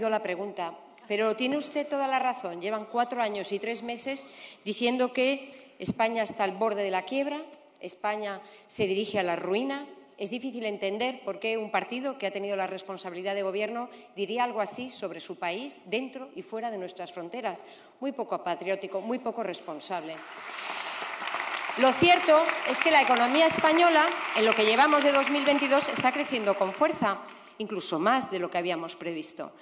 oído la pregunta, pero tiene usted toda la razón. Llevan 4 años y 3 meses diciendo que España está al borde de la quiebra, España se dirige a la ruina. Es difícil entender por qué un partido que ha tenido la responsabilidad de gobierno diría algo así sobre su país, dentro y fuera de nuestras fronteras. Muy poco patriótico, muy poco responsable. Lo cierto es que la economía española, en lo que llevamos de 2022, está creciendo con fuerza, incluso más de lo que habíamos previsto.